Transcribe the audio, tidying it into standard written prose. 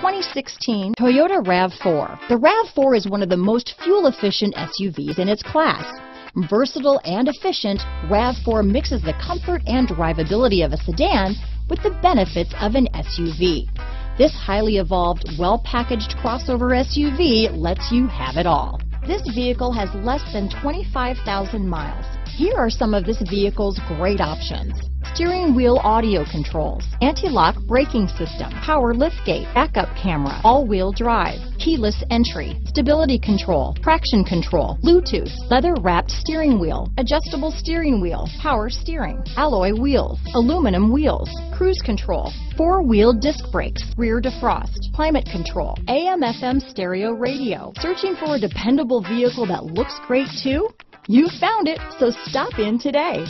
2016 Toyota RAV4. The RAV4 is one of the most fuel-efficient SUVs in its class. Versatile and efficient, RAV4 mixes the comfort and drivability of a sedan with the benefits of an SUV. This highly evolved, well-packaged crossover SUV lets you have it all. This vehicle has less than 25,000 miles. Here are some of this vehicle's great options: steering wheel audio controls, anti-lock braking system, power liftgate, backup camera, all-wheel drive, keyless entry, stability control, traction control, Bluetooth, leather-wrapped steering wheel, adjustable steering wheel, power steering, alloy wheels, aluminum wheels, cruise control, four-wheel disc brakes, rear defrost, climate control, AM/FM stereo radio. Searching for a dependable vehicle that looks great too? You found it, so stop in today.